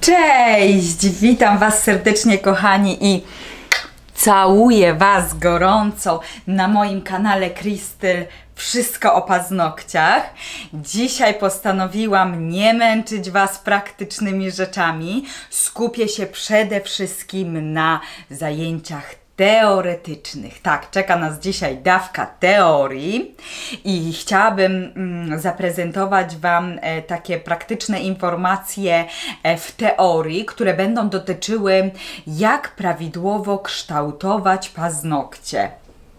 Cześć! Witam Was serdecznie, kochani, i całuję Was gorąco na moim kanale Krystyl. Wszystko o paznokciach. Dzisiaj postanowiłam nie męczyć Was praktycznymi rzeczami. Skupię się przede wszystkim na zajęciach teoretycznych. Tak, czeka nas dzisiaj dawka teorii i chciałabym zaprezentować Wam takie praktyczne informacje w teorii, które będą dotyczyły, jak prawidłowo kształtować paznokcie.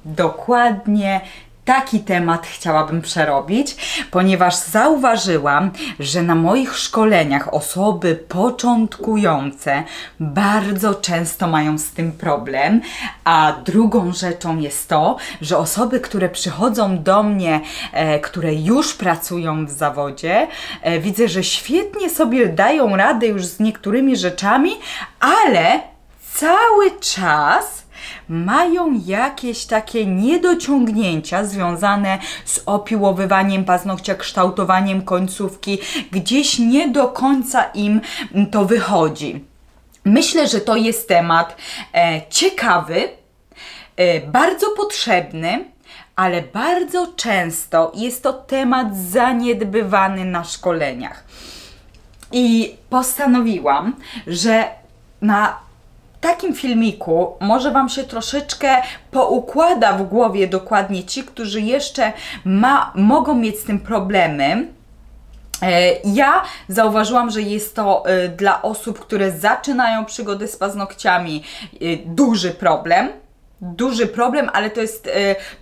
Dokładnie taki temat chciałabym przerobić, ponieważ zauważyłam, że na moich szkoleniach osoby początkujące bardzo często mają z tym problem, a drugą rzeczą jest to, że osoby, które przychodzą do mnie, które już pracują w zawodzie, widzę, że świetnie sobie dają radę już z niektórymi rzeczami, ale cały czas mają jakieś takie niedociągnięcia związane z opiłowywaniem paznokcia, kształtowaniem końcówki. Gdzieś nie do końca im to wychodzi. Myślę, że to jest temat ciekawy, bardzo potrzebny, ale bardzo często jest to temat zaniedbywany na szkoleniach. I postanowiłam, że na takim filmiku może Wam się troszeczkę poukłada w głowie dokładnie ci, którzy jeszcze mogą mieć z tym problemy. Ja zauważyłam, że jest to dla osób, które zaczynają przygodę z paznokciami, duży problem. Duży problem, ale to jest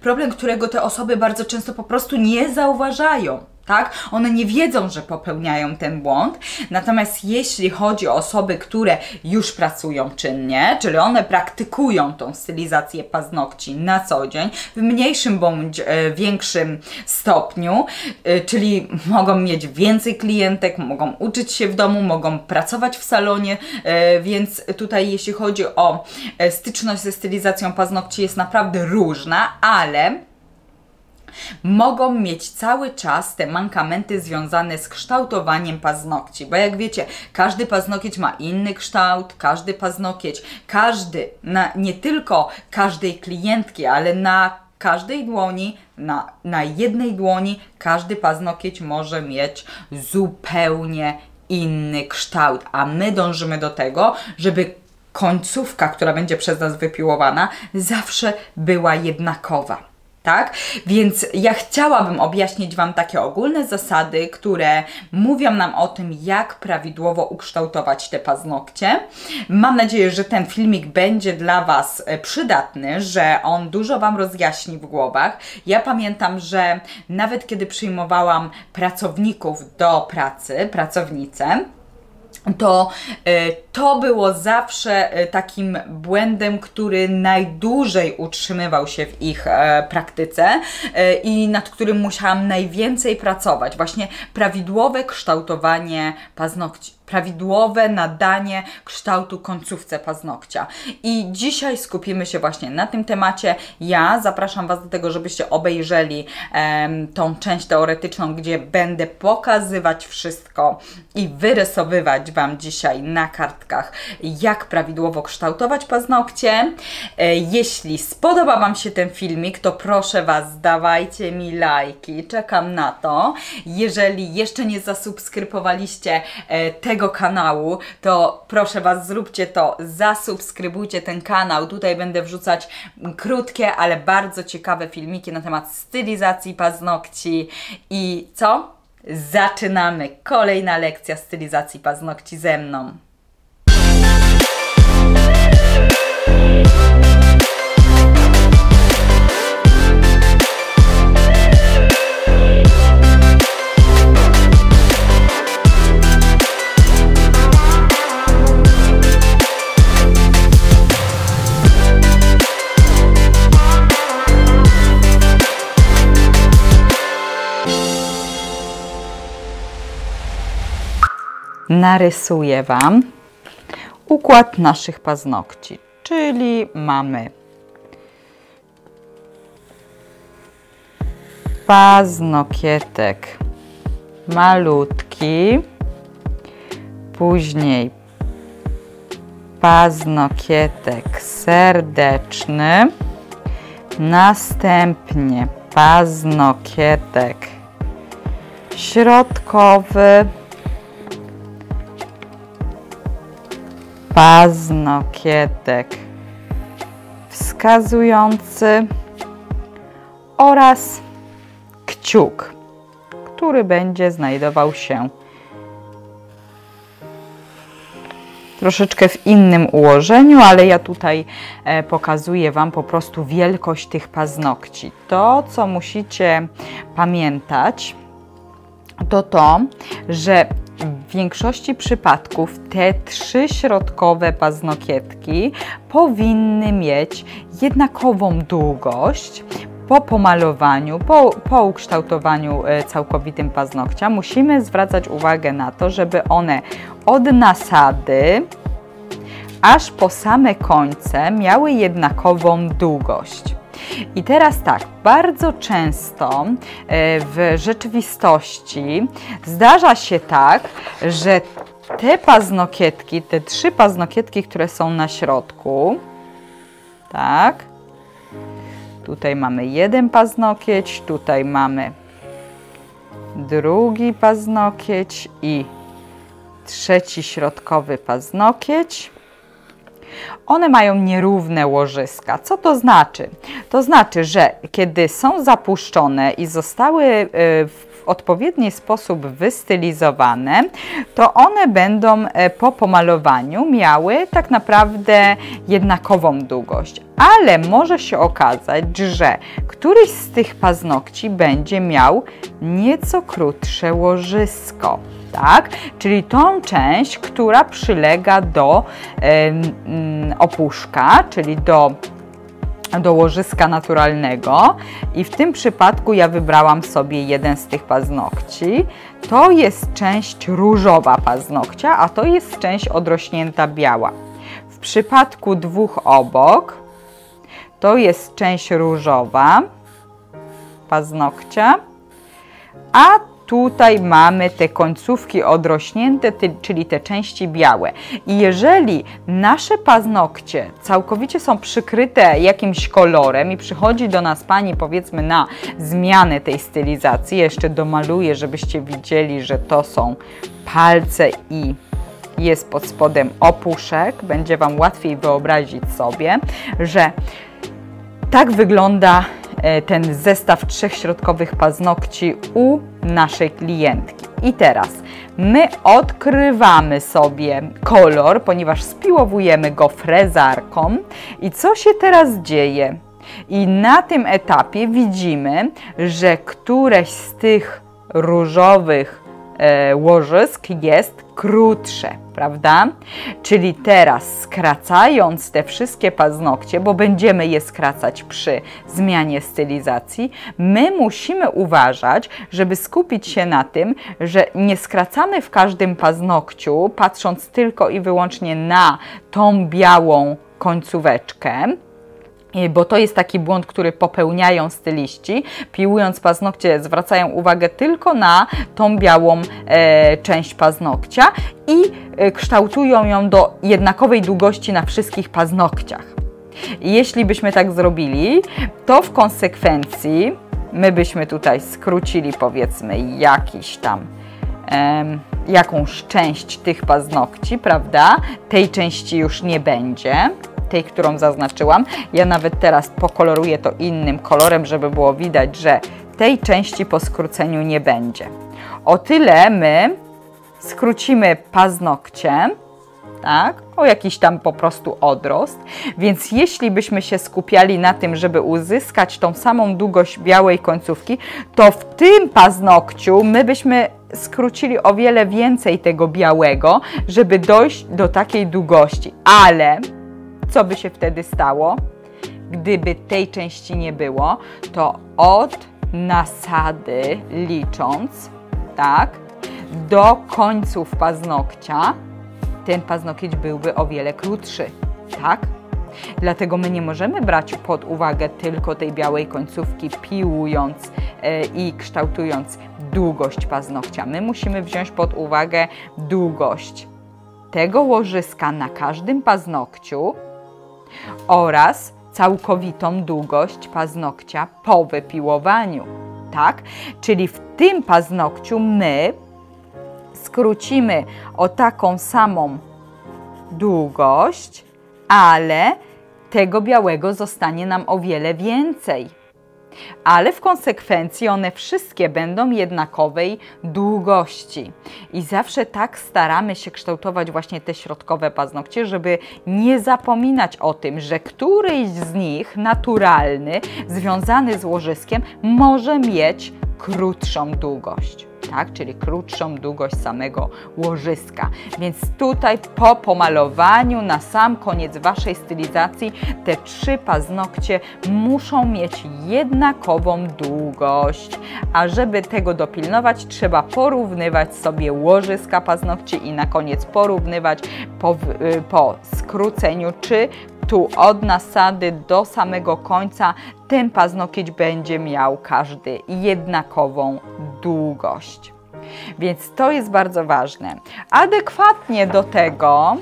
problem, którego te osoby bardzo często po prostu nie zauważają. Tak? One nie wiedzą, że popełniają ten błąd, natomiast jeśli chodzi o osoby, które już pracują czynnie, czyli one praktykują tą stylizację paznokci na co dzień, w mniejszym bądź większym stopniu, czyli mogą mieć więcej klientek, mogą uczyć się w domu, mogą pracować w salonie, więc tutaj jeśli chodzi o styczność ze stylizacją paznokci, jest naprawdę różna, ale mogą mieć cały czas te mankamenty związane z kształtowaniem paznokci, bo jak wiecie, każdy paznokieć ma inny kształt, każdy paznokieć, nie tylko każdej klientki, ale na każdej dłoni, na jednej dłoni każdy paznokieć może mieć zupełnie inny kształt, a my dążymy do tego, żeby końcówka, która będzie przez nas wypiłowana, zawsze była jednakowa. Tak? Więc ja chciałabym objaśnić Wam takie ogólne zasady, które mówią nam o tym, jak prawidłowo ukształtować te paznokcie. Mam nadzieję, że ten filmik będzie dla Was przydatny, że on dużo Wam rozjaśni w głowach. Ja pamiętam, że nawet kiedy przyjmowałam pracowników do pracy, pracownicę, to było zawsze takim błędem, który najdłużej utrzymywał się w ich praktyce i nad którym musiałam najwięcej pracować. Właśnie prawidłowe kształtowanie paznokci, prawidłowe nadanie kształtu końcówce paznokcia. I dzisiaj skupimy się właśnie na tym temacie. Ja zapraszam Was do tego, żebyście obejrzeli tą część teoretyczną, gdzie będę pokazywać wszystko i wyrysowywać Wam dzisiaj na kartkach, jak prawidłowo kształtować paznokcie. Jeśli spodoba Wam się ten filmik, to proszę Was, dawajcie mi lajki, czekam na to. Jeżeli jeszcze nie zasubskrybowaliście tego kanału, to proszę Was, zróbcie to, zasubskrybujcie ten kanał. Tutaj będę wrzucać krótkie, ale bardzo ciekawe filmiki na temat stylizacji paznokci. I co? Zaczynamy! Kolejna lekcja stylizacji paznokci ze mną. Narysuję Wam układ naszych paznokci, czyli mamy paznokietek malutki, później paznokietek serdeczny, następnie paznokietek środkowy, paznokietek wskazujący oraz kciuk, który będzie znajdował się troszeczkę w innym ułożeniu, ale ja tutaj pokazuję Wam po prostu wielkość tych paznokci. To, co musicie pamiętać, to to, że w większości przypadków te trzy środkowe paznokietki powinny mieć jednakową długość. Po pomalowaniu, po ukształtowaniu całkowitym paznokcia musimy zwracać uwagę na to, żeby one od nasady aż po same końce miały jednakową długość. I teraz tak, bardzo często w rzeczywistości zdarza się tak, że te paznokietki, te trzy paznokietki, które są na środku, tak, tutaj mamy jeden paznokieć, tutaj mamy drugi paznokieć i trzeci środkowy paznokieć. One mają nierówne łożyska. Co to znaczy? To znaczy, że kiedy są zapuszczone i zostały w odpowiedni sposób wystylizowane, to one będą po pomalowaniu miały tak naprawdę jednakową długość. Ale może się okazać, że któryś z tych paznokci będzie miał nieco krótsze łożysko, tak? Czyli tą część, która przylega do opuszka, czyli do łożyska naturalnego, i w tym przypadku ja wybrałam sobie jeden z tych paznokci. To jest część różowa paznokcia, a to jest część odrośnięta biała. W przypadku dwóch obok to jest część różowa paznokcia, a tutaj mamy te końcówki odrośnięte, czyli te części białe. I jeżeli nasze paznokcie całkowicie są przykryte jakimś kolorem i przychodzi do nas Pani, powiedzmy, na zmianę tej stylizacji, ja jeszcze domaluję, żebyście widzieli, że to są palce i jest pod spodem opuszek, będzie Wam łatwiej wyobrazić sobie, że tak wygląda ten zestaw trzech środkowych paznokci u naszej klientki. I teraz my odkrywamy sobie kolor, ponieważ spiłowujemy go frezarką. I co się teraz dzieje? I na tym etapie widzimy, że któreś z tych różowych łożysk jest krótsze, prawda? Czyli teraz, skracając te wszystkie paznokcie, bo będziemy je skracać przy zmianie stylizacji, my musimy uważać, żeby skupić się na tym, że nie skracamy w każdym paznokciu, patrząc tylko i wyłącznie na tą białą końcóweczkę, bo to jest taki błąd, który popełniają styliści. Piłując paznokcie, zwracają uwagę tylko na tą białą część paznokcia i kształtują ją do jednakowej długości na wszystkich paznokciach. I jeśli byśmy tak zrobili, to w konsekwencji my byśmy tutaj skrócili, powiedzmy, jakiś tam jakąś część tych paznokci, prawda? Tej części już nie będzie, tej, którą zaznaczyłam. Ja nawet teraz pokoloruję to innym kolorem, żeby było widać, że tej części po skróceniu nie będzie. O tyle my skrócimy paznokcie, tak, o jakiś tam po prostu odrost, więc jeśli byśmy się skupiali na tym, żeby uzyskać tą samą długość białej końcówki, to w tym paznokciu my byśmy skrócili o wiele więcej tego białego, żeby dojść do takiej długości, ale co by się wtedy stało? Gdyby tej części nie było, to od nasady licząc, tak, do końców paznokcia ten paznokieć byłby o wiele krótszy, tak? Dlatego my nie możemy brać pod uwagę tylko tej białej końcówki, piłując i kształtując długość paznokcia. My musimy wziąć pod uwagę długość tego łożyska na każdym paznokciu oraz całkowitą długość paznokcia po wypiłowaniu, tak? Czyli w tym paznokciu my skrócimy o taką samą długość, ale tego białego zostanie nam o wiele więcej. Ale w konsekwencji one wszystkie będą jednakowej długości. I zawsze tak staramy się kształtować właśnie te środkowe paznokcie, żeby nie zapominać o tym, że któryś z nich, naturalny, związany z łożyskiem, może mieć krótszą długość. Tak? Czyli krótszą długość samego łożyska. Więc tutaj po pomalowaniu, na sam koniec Waszej stylizacji, te trzy paznokcie muszą mieć jednakową długość. A żeby tego dopilnować, trzeba porównywać sobie łożyska paznokci i na koniec porównywać po skróceniu, czy tu od nasady do samego końca ten paznokieć będzie miał każdy jednakową długość. Więc to jest bardzo ważne. Adekwatnie do tego,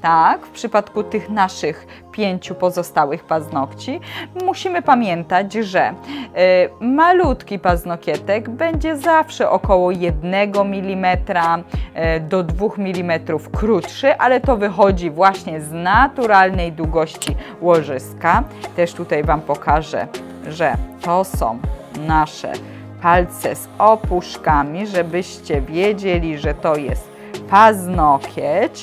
tak, w przypadku tych naszych 5 pozostałych paznokci, musimy pamiętać, że malutki paznokietek będzie zawsze około 1 mm do 2 mm krótszy, ale to wychodzi właśnie z naturalnej długości łożyska. Też tutaj Wam pokażę, że to są nasze palce z opuszkami, żebyście wiedzieli, że to jest paznokieć.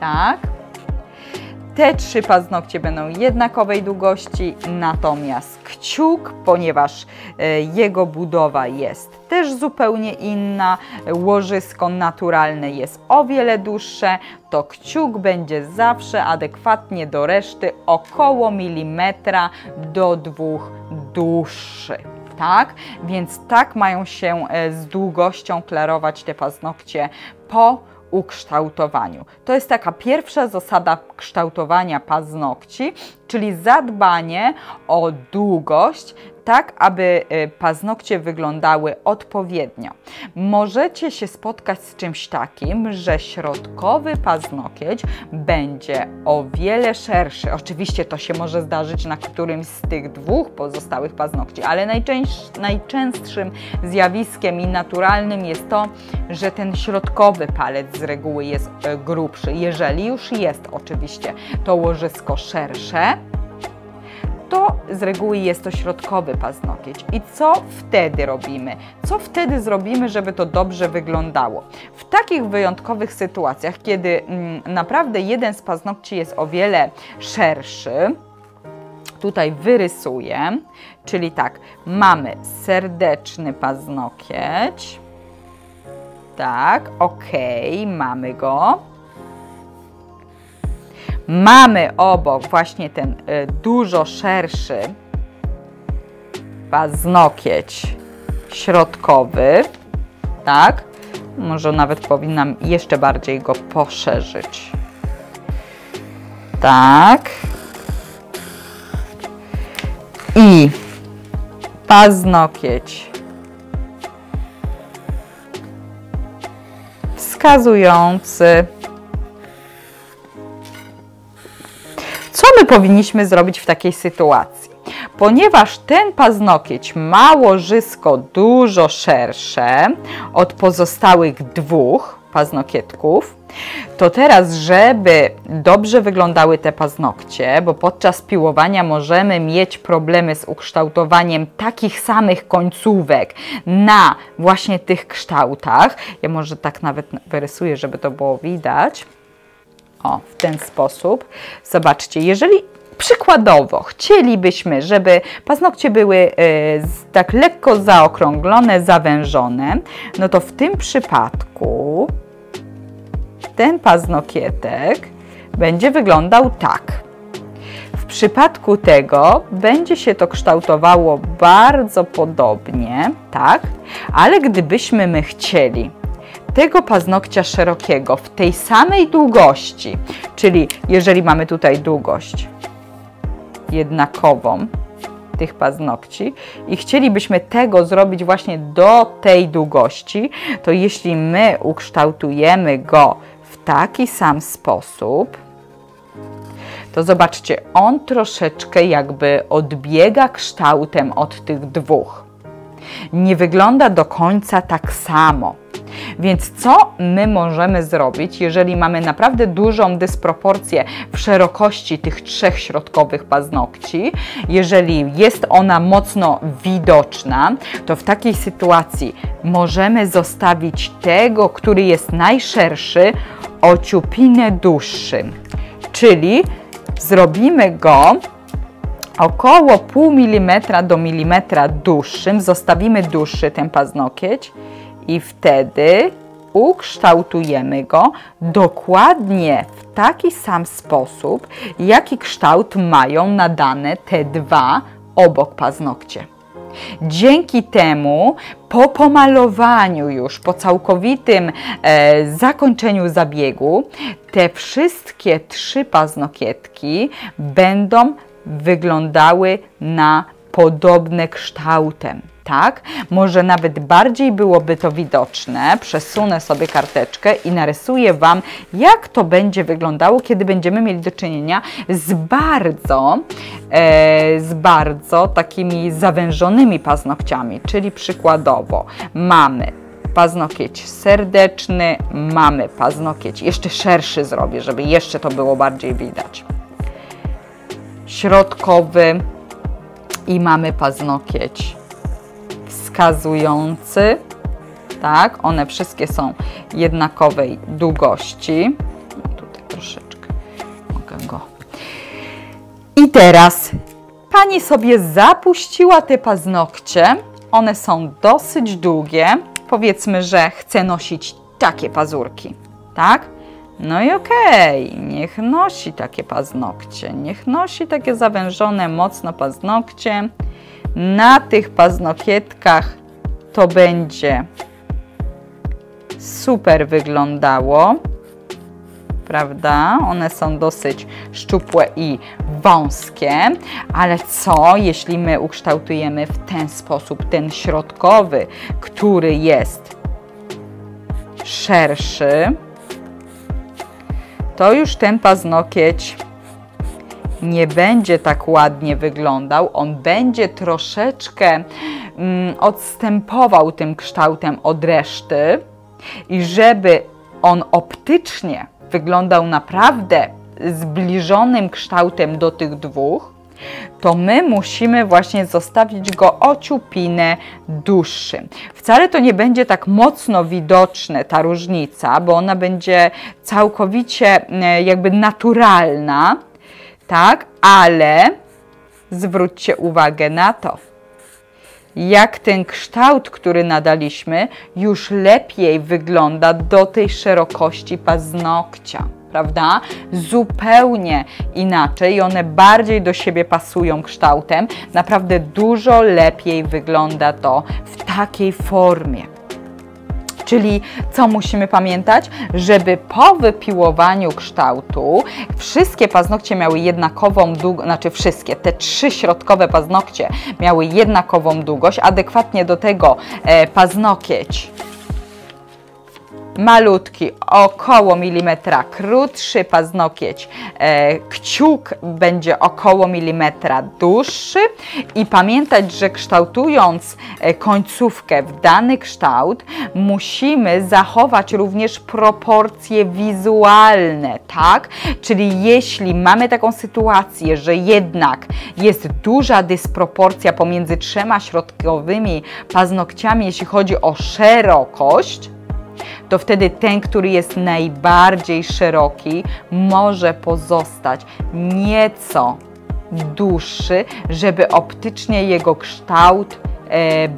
Tak. Te trzy paznokcie będą jednakowej długości, natomiast kciuk, ponieważ jego budowa jest też zupełnie inna, łożysko naturalne jest o wiele dłuższe, to kciuk będzie zawsze adekwatnie do reszty około 1 do 2 mm dłuższy. Tak? Więc tak mają się z długością klarować te paznokcie po ukształtowaniu. To jest taka pierwsza zasada kształtowania paznokci, czyli zadbanie o długość, tak aby paznokcie wyglądały odpowiednio. Możecie się spotkać z czymś takim, że środkowy paznokieć będzie o wiele szerszy. Oczywiście to się może zdarzyć na którymś z tych 2 pozostałych paznokci, ale najczęstszym zjawiskiem i naturalnym jest to, że ten środkowy palec z reguły jest grubszy. Jeżeli już jest oczywiście to łożysko szersze, to z reguły jest to środkowy paznokieć. I co wtedy robimy? Co wtedy zrobimy, żeby to dobrze wyglądało? W takich wyjątkowych sytuacjach, kiedy naprawdę jeden z paznokci jest o wiele szerszy, tutaj wyrysuję, czyli tak, mamy serdeczny paznokieć, tak, ok, mamy go. Mamy obok właśnie ten dużo szerszy paznokieć środkowy, tak? Może nawet powinnam jeszcze bardziej go poszerzyć. Tak. I paznokieć wskazujący. Co my powinniśmy zrobić w takiej sytuacji? Ponieważ ten paznokieć ma łożysko dużo szersze od pozostałych 2 paznokietków, to teraz, żeby dobrze wyglądały te paznokcie, bo podczas piłowania możemy mieć problemy z ukształtowaniem takich samych końcówek na właśnie tych kształtach. Ja może tak nawet wyrysuję, żeby to było widać. O, w ten sposób. Zobaczcie, jeżeli przykładowo chcielibyśmy, żeby paznokcie były tak lekko zaokrąglone, zawężone, no to w tym przypadku ten paznokietek będzie wyglądał tak. W przypadku tego będzie się to kształtowało bardzo podobnie, tak? Ale gdybyśmy my chcieli tego paznokcia szerokiego w tej samej długości, czyli jeżeli mamy tutaj długość jednakową tych paznokci i chcielibyśmy tego zrobić właśnie do tej długości, to jeśli my ukształtujemy go w taki sam sposób, to zobaczcie, on troszeczkę jakby odbiega kształtem od tych dwóch. Nie wygląda do końca tak samo. Więc co my możemy zrobić, jeżeli mamy naprawdę dużą dysproporcję w szerokości tych trzech środkowych paznokci? Jeżeli jest ona mocno widoczna, to w takiej sytuacji możemy zostawić tego, który jest najszerszy, o ciupinę dłuższy. Czyli zrobimy go około pół milimetra do milimetra dłuższym, zostawimy dłuższy ten paznokieć i wtedy ukształtujemy go dokładnie w taki sam sposób, jaki kształt mają nadane te dwa obok paznokcie. Dzięki temu po pomalowaniu już, po całkowitym zakończeniu zabiegu, te wszystkie trzy paznokietki będą wyglądały na podobne kształtem. Tak? Może nawet bardziej byłoby to widoczne. Przesunę sobie karteczkę i narysuję Wam, jak to będzie wyglądało, kiedy będziemy mieli do czynienia z bardzo takimi zawężonymi paznokciami. Czyli przykładowo mamy paznokieć serdeczny, mamy paznokieć, jeszcze szerszy zrobię, żeby jeszcze to było bardziej widać, środkowy i mamy paznokieć wskazujący, tak, one wszystkie są jednakowej długości. Tutaj troszeczkę mogę go. I teraz Pani sobie zapuściła te paznokcie, one są dosyć długie, powiedzmy, że chce nosić takie pazurki, tak? No i okej, niech nosi takie paznokcie, niech nosi takie zawężone mocno paznokcie. Na tych paznokietkach to będzie super wyglądało, prawda? One są dosyć szczupłe i wąskie, ale co, jeśli my ukształtujemy w ten sposób ten środkowy, który jest szerszy, to już ten paznokieć nie będzie tak ładnie wyglądał, on będzie troszeczkę odstępował tym kształtem od reszty i żeby on optycznie wyglądał naprawdę zbliżonym kształtem do tych dwóch, to my musimy właśnie zostawić go o ciupinę dłuższym. Wcale to nie będzie tak mocno widoczne ta różnica, bo ona będzie całkowicie jakby naturalna, tak? Ale zwróćcie uwagę na to, jak ten kształt, który nadaliśmy, już lepiej wygląda do tej szerokości paznokcia, prawda? Zupełnie inaczej, one bardziej do siebie pasują kształtem. Naprawdę dużo lepiej wygląda to w takiej formie. Czyli co musimy pamiętać? Żeby po wypiłowaniu kształtu wszystkie paznokcie miały jednakową długość, znaczy wszystkie, te trzy środkowe paznokcie miały jednakową długość, adekwatnie do tego paznokieć malutki, około milimetra krótszy, paznokieć kciuk będzie około milimetra dłuższy i pamiętać, że kształtując końcówkę w dany kształt musimy zachować również proporcje wizualne, tak? Czyli jeśli mamy taką sytuację, że jednak jest duża dysproporcja pomiędzy trzema środkowymi paznokciami, jeśli chodzi o szerokość, to wtedy ten, który jest najbardziej szeroki, może pozostać nieco dłuższy, żeby optycznie jego kształt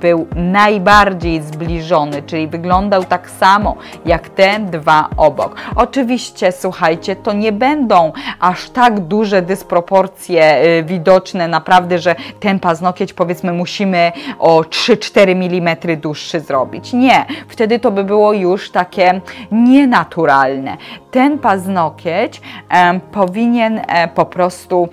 był najbardziej zbliżony, czyli wyglądał tak samo jak te dwa obok. Oczywiście, słuchajcie, to nie będą aż tak duże dysproporcje widoczne, naprawdę, że ten paznokieć, powiedzmy, musimy o 3-4 mm dłuższy zrobić. Nie, wtedy to by było już takie nienaturalne. Ten paznokieć powinien po prostu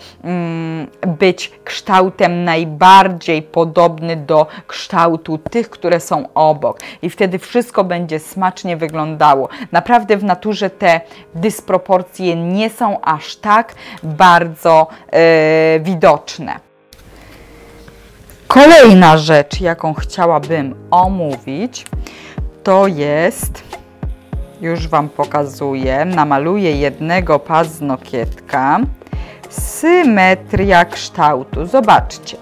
być kształtem najbardziej podobny do kształtu tych, które są obok. I wtedy wszystko będzie smacznie wyglądało. Naprawdę w naturze te dysproporcje nie są aż tak bardzo widoczne. Kolejna rzecz, jaką chciałabym omówić, to jest, już Wam pokazuję, namaluję jednego paznokietka, symetria kształtu. Zobaczcie,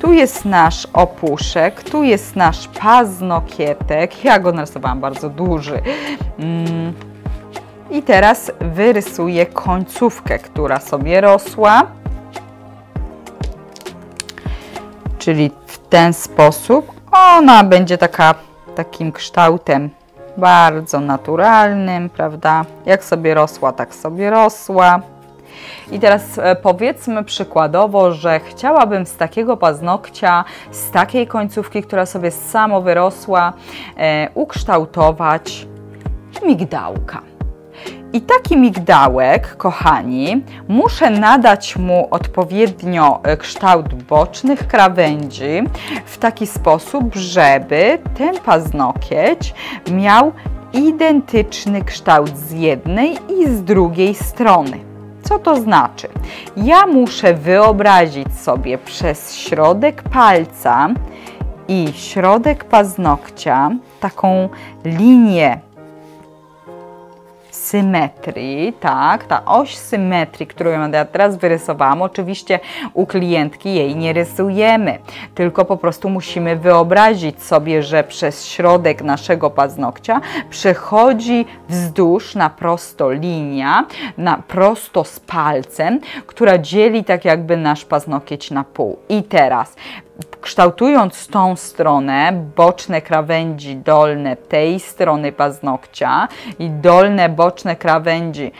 tu jest nasz opuszek, tu jest nasz paznokietek, ja go narysowałam bardzo duży. I teraz wyrysuję końcówkę, która sobie rosła, czyli w ten sposób. Ona będzie takim kształtem bardzo naturalnym, prawda? Jak sobie rosła, tak sobie rosła. I teraz powiedzmy przykładowo, że chciałabym z takiego paznokcia, z takiej końcówki, która sobie samo wyrosła, ukształtować migdałka. I taki migdałek, kochani, muszę nadać mu odpowiednio kształt bocznych krawędzi w taki sposób, żeby ten paznokieć miał identyczny kształt z jednej i z drugiej strony. Co to znaczy? Ja muszę wyobrazić sobie przez środek palca i środek paznokcia taką linię symetrii, tak, ta oś symetrii, którą ja teraz wyrysowałam, oczywiście u klientki jej nie rysujemy, tylko po prostu musimy wyobrazić sobie, że przez środek naszego paznokcia przechodzi wzdłuż na prosto linia, na prosto z palcem, która dzieli tak jakby nasz paznokieć na pół. I teraz kształtując tą stronę, boczne krawędzi dolne tej strony paznokcia i dolne boczne krawędzi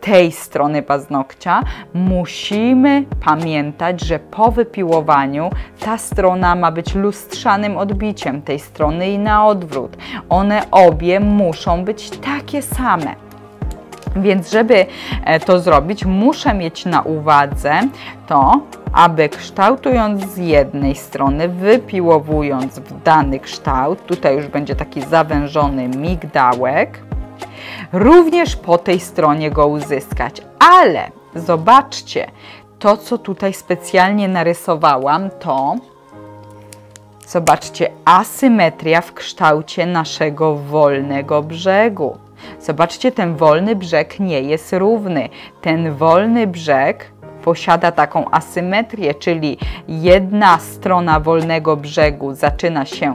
tej strony paznokcia, musimy pamiętać, że po wypiłowaniu ta strona ma być lustrzanym odbiciem tej strony i na odwrót. One obie muszą być takie same. Więc żeby to zrobić, muszę mieć na uwadze to, aby kształtując z jednej strony, wypiłowując w dany kształt, tutaj już będzie taki zawężony migdałek, również po tej stronie go uzyskać. Ale zobaczcie, to co tutaj specjalnie narysowałam, to zobaczcie, asymetria w kształcie naszego wolnego brzegu. Zobaczcie, ten wolny brzeg nie jest równy. Ten wolny brzeg posiada taką asymetrię, czyli jedna strona wolnego brzegu zaczyna się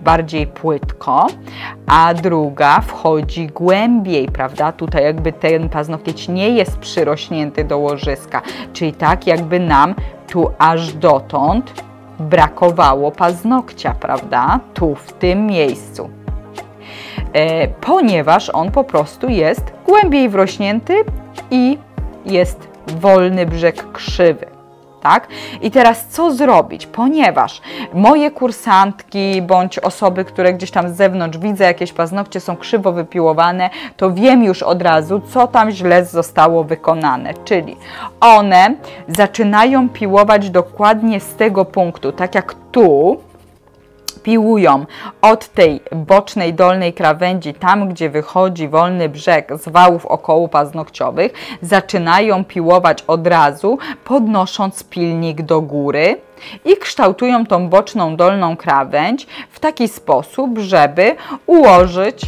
bardziej płytko, a druga wchodzi głębiej, prawda? Tutaj jakby ten paznokieć nie jest przyrośnięty do łożyska, czyli tak jakby nam tu aż dotąd brakowało paznokcia, prawda? Tu, w tym miejscu. Ponieważ on po prostu jest głębiej wrośnięty i jest wolny brzeg krzywy. Tak? I teraz co zrobić? Ponieważ moje kursantki bądź osoby, które gdzieś tam z zewnątrz widzę, jakieś paznokcie są krzywo wypiłowane, to wiem już od razu, co tam źle zostało wykonane. Czyli one zaczynają piłować dokładnie z tego punktu, tak jak tu, piłują od tej bocznej dolnej krawędzi, tam gdzie wychodzi wolny brzeg z wałów około paznokciowych, zaczynają piłować od razu, podnosząc pilnik do góry i kształtują tą boczną dolną krawędź w taki sposób, żeby ułożyć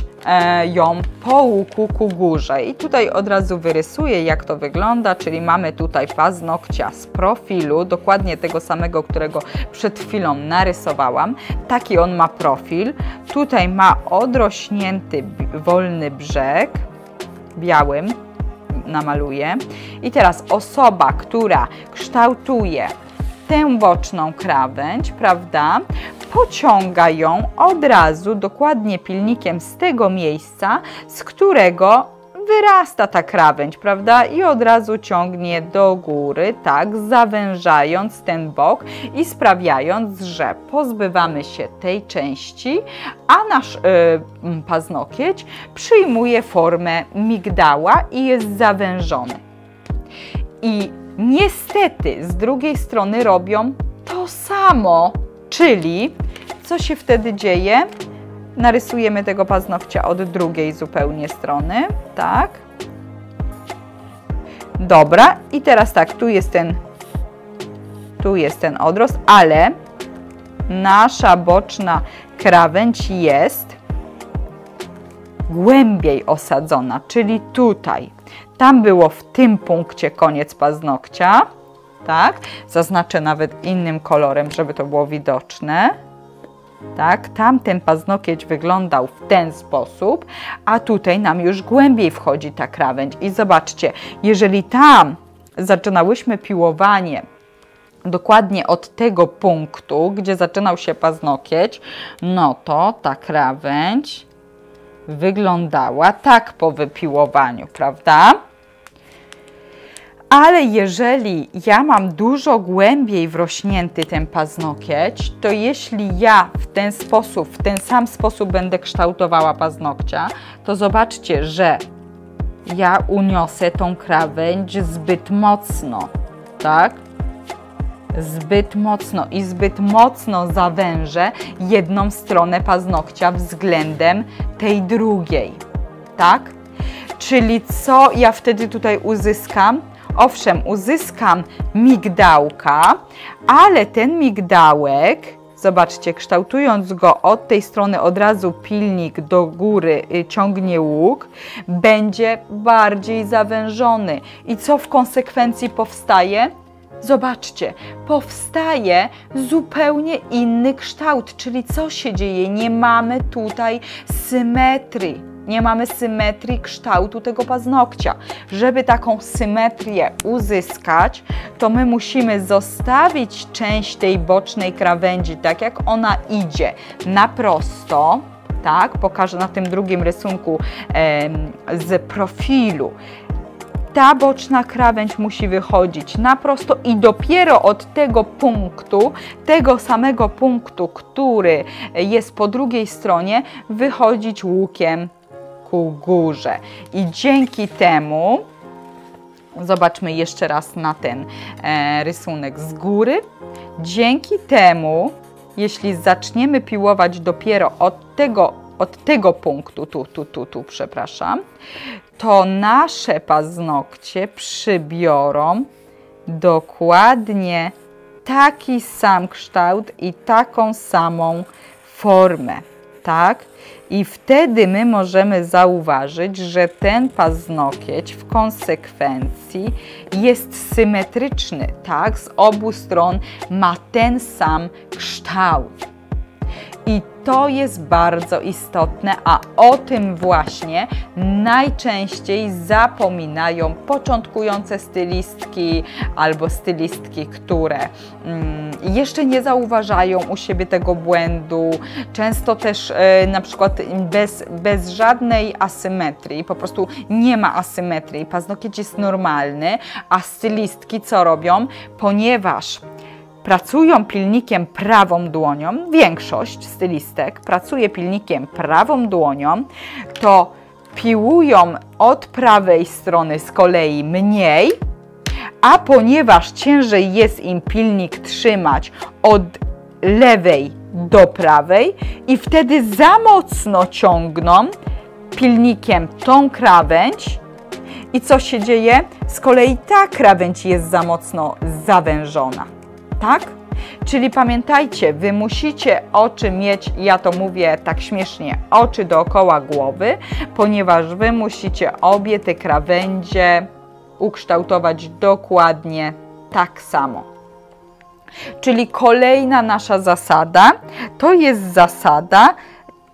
ją po łuku ku górze. I tutaj od razu wyrysuję, jak to wygląda, czyli mamy tutaj paznokcia z profilu, dokładnie tego samego, którego przed chwilą narysowałam. Taki on ma profil. Tutaj ma odrośnięty wolny brzeg, białym namaluję. I teraz osoba, która kształtuje tę boczną krawędź, prawda? Pociąga ją od razu dokładnie pilnikiem z tego miejsca, z którego wyrasta ta krawędź, prawda? I od razu ciągnie do góry, tak, zawężając ten bok i sprawiając, że pozbywamy się tej części, a nasz paznokieć przyjmuje formę migdała i jest zawężony. I niestety z drugiej strony robią to samo, czyli co się wtedy dzieje? Narysujemy tego paznokcia od drugiej zupełnie strony, tak? Dobra, i teraz tak, tu jest ten odrost, ale nasza boczna krawędź jest głębiej osadzona, czyli tutaj. Tam było w tym punkcie koniec paznokcia, tak? Zaznaczę nawet innym kolorem, żeby to było widoczne. Tak, tamten paznokieć wyglądał w ten sposób, a tutaj nam już głębiej wchodzi ta krawędź. I zobaczcie, jeżeli tam zaczynałyśmy piłowanie dokładnie od tego punktu, gdzie zaczynał się paznokieć, no to ta krawędź wyglądała tak po wypiłowaniu, prawda? Ale jeżeli ja mam dużo głębiej wrośnięty ten paznokieć, to jeśli ja w ten sam sposób będę kształtowała paznokcia, to zobaczcie, że ja uniosę tą krawędź zbyt mocno, tak? Zbyt mocno i zbyt mocno zawężę jedną stronę paznokcia względem tej drugiej, tak? Czyli co ja wtedy tutaj uzyskam? Owszem, uzyskam migdałka, ale ten migdałek, zobaczcie, kształtując go od tej strony od razu pilnik do góry ciągnie łuk, będzie bardziej zawężony. I co w konsekwencji powstaje? Zobaczcie, powstaje zupełnie inny kształt, czyli co się dzieje? Nie mamy tutaj symetrii. Nie mamy symetrii kształtu tego paznokcia. Żeby taką symetrię uzyskać, to my musimy zostawić część tej bocznej krawędzi, tak jak ona idzie, na prosto. Tak? Pokażę na tym drugim rysunku z profilu. Ta boczna krawędź musi wychodzić na prosto i dopiero od tego punktu, tego samego punktu, który jest po drugiej stronie, wychodzić łukiem ku górze. I dzięki temu, zobaczmy jeszcze raz na ten rysunek z góry, dzięki temu, jeśli zaczniemy piłować dopiero od tego punktu, przepraszam, to nasze paznokcie przybiorą dokładnie taki sam kształt i taką samą formę, tak? I wtedy my możemy zauważyć, że ten paznokieć w konsekwencji jest symetryczny, tak? Z obu stron ma ten sam kształt. I to jest bardzo istotne, a o tym właśnie najczęściej zapominają początkujące stylistki albo stylistki, które jeszcze nie zauważają u siebie tego błędu. Często też na przykład bez żadnej asymetrii, po prostu nie ma asymetrii, paznokieć jest normalny, a stylistki co robią? Ponieważ pracują pilnikiem prawą dłonią, większość stylistek pracuje pilnikiem prawą dłonią, to piłują od prawej strony z kolei mniej, a ponieważ ciężej jest im pilnik trzymać od lewej do prawej i wtedy za mocno ciągną pilnikiem tą krawędź. I co się dzieje? Z kolei ta krawędź jest za mocno zawężona. Tak? Czyli pamiętajcie, wy musicie oczy mieć, ja to mówię tak śmiesznie, oczy dookoła głowy, ponieważ wy musicie obie te krawędzie ukształtować dokładnie tak samo. Czyli kolejna nasza zasada to jest zasada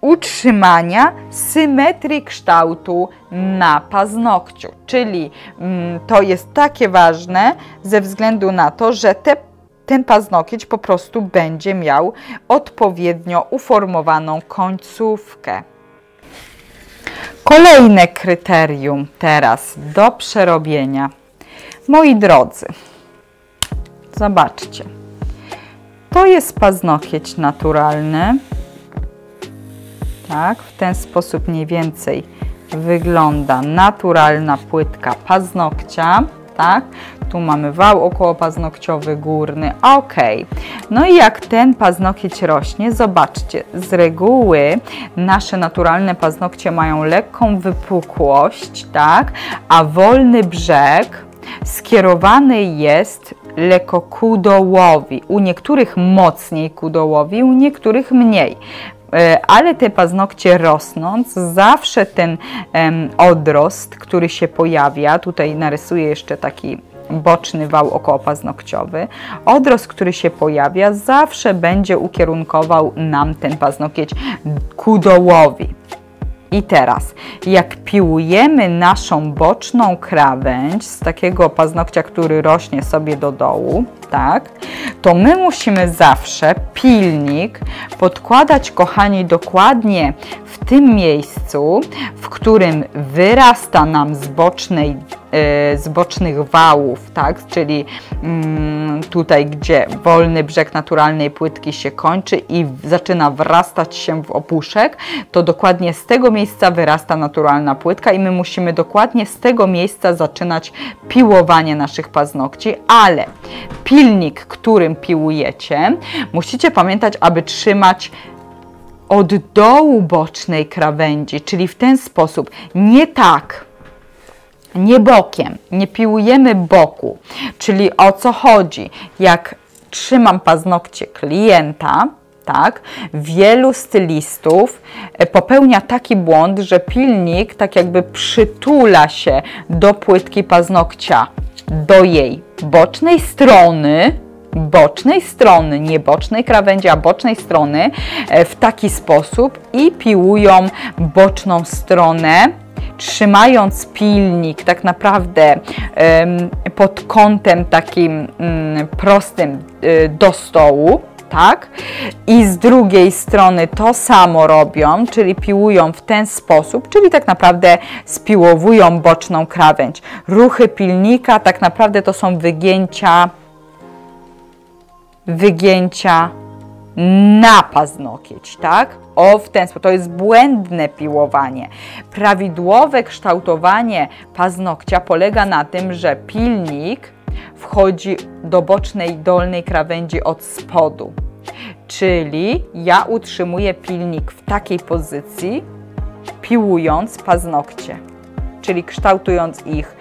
utrzymania symetrii kształtu na paznokciu. Czyli to jest takie ważne ze względu na to, że te ten paznokieć po prostu będzie miał odpowiednio uformowaną końcówkę. Kolejne kryterium teraz do przerobienia. Moi drodzy, zobaczcie, to jest paznokieć naturalny, tak, w ten sposób mniej więcej wygląda naturalna płytka paznokcia, tak, tu mamy wał okołopaznokciowy górny, ok. No i jak ten paznokieć rośnie, zobaczcie, z reguły nasze naturalne paznokcie mają lekką wypukłość, tak, a wolny brzeg skierowany jest lekko ku dołowi, u niektórych mocniej ku dołowi, u niektórych mniej. Ale te paznokcie rosnąc, zawsze ten odrost, który się pojawia, tutaj narysuję jeszcze taki boczny wał okołopaznokciowy, odrost, który się pojawia, zawsze będzie ukierunkował nam ten paznokieć ku dołowi. I teraz, jak piłujemy naszą boczną krawędź z takiego paznokcia, który rośnie sobie do dołu, tak, to my musimy zawsze pilnik podkładać, kochani, dokładnie w tym miejscu, w którym wyrasta nam z bocznej z bocznych wałów, tak, czyli tutaj, gdzie wolny brzeg naturalnej płytki się kończy i zaczyna wrastać się w opuszek, to dokładnie z tego miejsca wyrasta naturalna płytka i my musimy dokładnie z tego miejsca zaczynać piłowanie naszych paznokci, ale pilnik, którym piłujecie, musicie pamiętać, aby trzymać od dołu bocznej krawędzi, czyli w ten sposób, nie tak, nie bokiem, nie piłujemy boku, czyli o co chodzi? Jak trzymam paznokcie klienta, tak, wielu stylistów popełnia taki błąd, że pilnik tak jakby przytula się do płytki paznokcia, do jej bocznej strony, nie bocznej krawędzi, a bocznej strony w taki sposób i piłują boczną stronę, trzymając pilnik tak naprawdę pod kątem takim prostym do stołu, tak? I z drugiej strony to samo robią, czyli piłują w ten sposób, czyli tak naprawdę spiłowują boczną krawędź. Ruchy pilnika tak naprawdę to są wygięcia na paznokieć, tak? O, w ten sposób. To jest błędne piłowanie. Prawidłowe kształtowanie paznokcia polega na tym, że pilnik wchodzi do bocznej dolnej krawędzi od spodu. Czyli ja utrzymuję pilnik w takiej pozycji, piłując paznokcie, czyli kształtując ich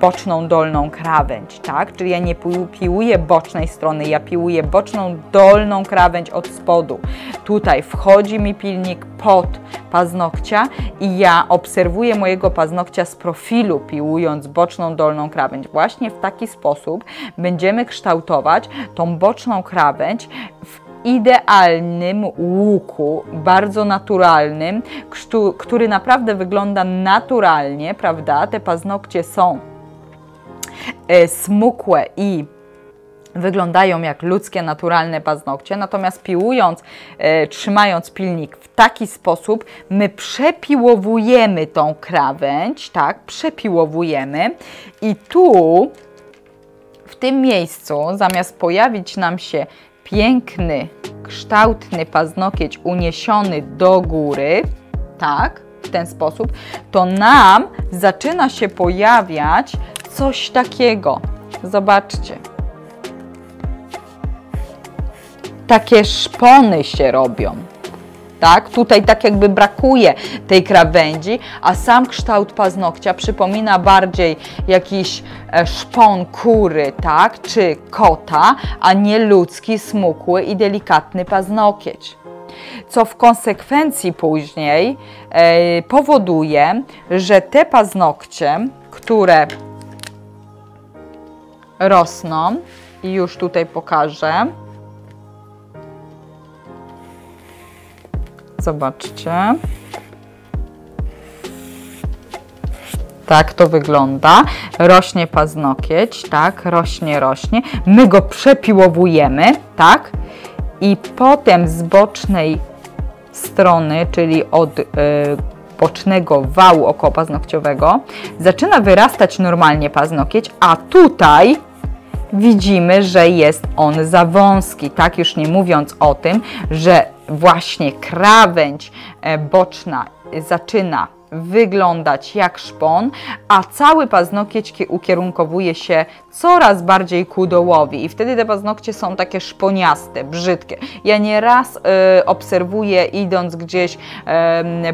boczną dolną krawędź, tak? Czyli ja nie piłuję bocznej strony, ja piłuję boczną dolną krawędź od spodu. Tutaj wchodzi mi pilnik pod paznokcia i ja obserwuję mojego paznokcia z profilu, piłując boczną dolną krawędź. Właśnie w taki sposób będziemy kształtować tą boczną krawędź w idealnym łuku, bardzo naturalnym, który naprawdę wygląda naturalnie, prawda? Te paznokcie są smukłe i wyglądają jak ludzkie, naturalne paznokcie, natomiast piłując, trzymając pilnik w taki sposób, my przepiłowujemy tą krawędź, tak? Przepiłowujemy i tu, w tym miejscu, zamiast pojawić nam się piękny, kształtny paznokieć uniesiony do góry, tak, w ten sposób, to nam zaczyna się pojawiać coś takiego. Zobaczcie. Takie szpony się robią. Tak? Tutaj tak jakby brakuje tej krawędzi, a sam kształt paznokcia przypomina bardziej jakiś szpon kury, tak? Czy kota, a nie ludzki, smukły i delikatny paznokieć. Co w konsekwencji później powoduje, że te paznokcie, które rosną, i już tutaj pokażę, zobaczcie, tak to wygląda, rośnie paznokieć, tak, rośnie, my go przepiłowujemy, tak, i potem z bocznej strony, czyli od bocznego wału okołopaznokciowego zaczyna wyrastać normalnie paznokieć, a tutaj widzimy, że jest on za wąski, tak, już nie mówiąc o tym, że właśnie krawędź boczna zaczyna wyglądać jak szpon, a cały paznokieć ukierunkowuje się coraz bardziej ku dołowi i wtedy te paznokcie są takie szponiaste, brzydkie. Ja nieraz obserwuję, idąc gdzieś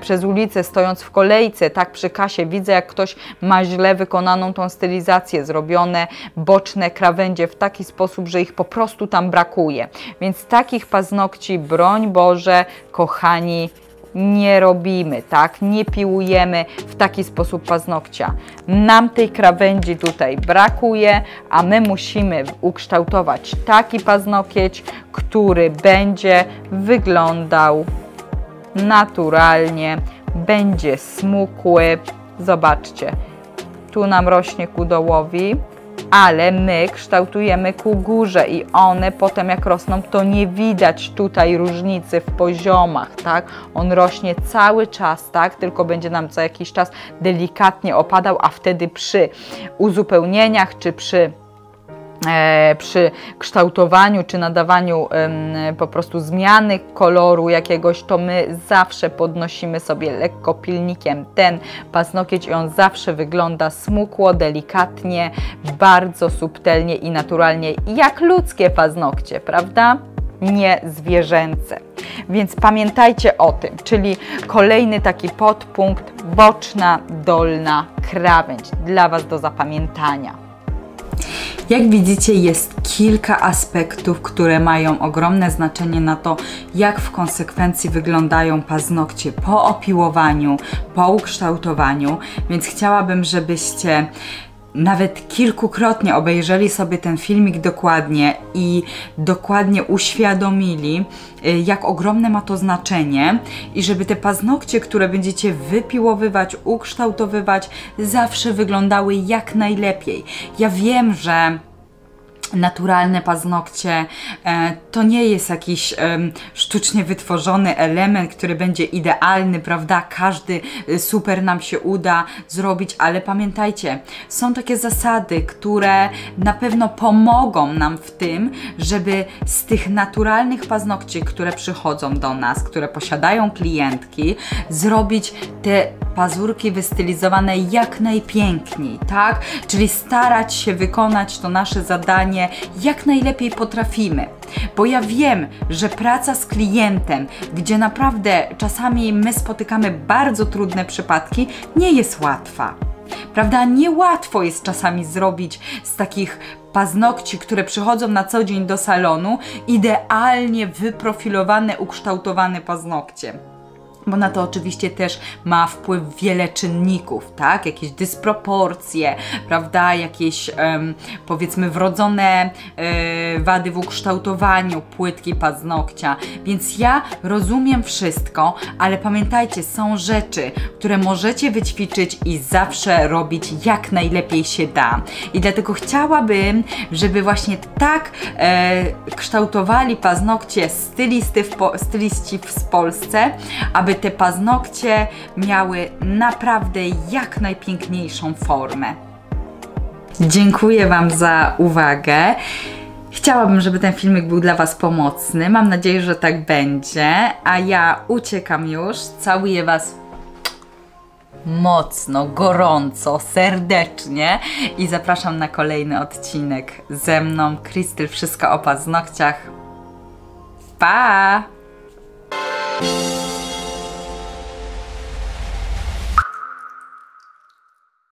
przez ulicę, stojąc w kolejce, tak przy kasie, widzę, jak ktoś ma źle wykonaną tą stylizację, zrobione boczne krawędzie w taki sposób, że ich po prostu tam brakuje. Więc takich paznokci, broń Boże, kochani, nie robimy, tak? Nie piłujemy w taki sposób paznokcia. Nam tej krawędzi tutaj brakuje, a my musimy ukształtować taki paznokieć, który będzie wyglądał naturalnie, będzie smukły. Zobaczcie, tu nam rośnie ku dołowi, ale my kształtujemy ku górze i one potem jak rosną, to nie widać tutaj różnicy w poziomach, tak? On rośnie cały czas, tak? Tylko będzie nam co jakiś czas delikatnie opadał, a wtedy przy uzupełnieniach czy przy kształtowaniu czy nadawaniu po prostu zmiany koloru jakiegoś, to my zawsze podnosimy sobie lekko pilnikiem ten paznokieć i on zawsze wygląda smukło, delikatnie, bardzo subtelnie i naturalnie, jak ludzkie paznokcie, prawda? Nie zwierzęce. Więc pamiętajcie o tym, czyli kolejny taki podpunkt, boczna, dolna krawędź, dla Was do zapamiętania. Jak widzicie, jest kilka aspektów, które mają ogromne znaczenie na to, jak w konsekwencji wyglądają paznokcie po opiłowaniu, po ukształtowaniu, więc chciałabym, żebyście nawet kilkukrotnie obejrzeli sobie ten filmik dokładnie i dokładnie uświadomili, jak ogromne ma to znaczenie i żeby te paznokcie, które będziecie wypiłowywać, ukształtowywać, zawsze wyglądały jak najlepiej. Ja wiem, że naturalne paznokcie to nie jest jakiś sztucznie wytworzony element, który będzie idealny, prawda? Każdy super nam się uda zrobić, ale pamiętajcie, są takie zasady, które na pewno pomogą nam w tym, żeby z tych naturalnych paznokci, które przychodzą do nas, które posiadają klientki, zrobić te pazurki wystylizowane jak najpiękniej, tak? Czyli starać się wykonać to nasze zadanie jak najlepiej potrafimy, bo ja wiem, że praca z klientem, gdzie naprawdę czasami my spotykamy bardzo trudne przypadki, nie jest łatwa, prawda? Niełatwo jest czasami zrobić z takich paznokci, które przychodzą na co dzień do salonu, idealnie wyprofilowane, ukształtowane paznokcie. Bo na to oczywiście też ma wpływ wiele czynników, tak? Jakieś dysproporcje, prawda? Jakieś powiedzmy wrodzone wady w ukształtowaniu płytki paznokcia. Więc ja rozumiem wszystko, ale pamiętajcie, są rzeczy, które możecie wyćwiczyć i zawsze robić jak najlepiej się da. I dlatego chciałabym, żeby właśnie tak kształtowali paznokcie styliści w Polsce, aby te paznokcie miały naprawdę jak najpiękniejszą formę. Dziękuję Wam za uwagę. Chciałabym, żeby ten filmik był dla Was pomocny. Mam nadzieję, że tak będzie. A ja uciekam już. Całuję Was mocno, gorąco, serdecznie i zapraszam na kolejny odcinek ze mną. Krystyl, wszystko o paznokciach. Pa!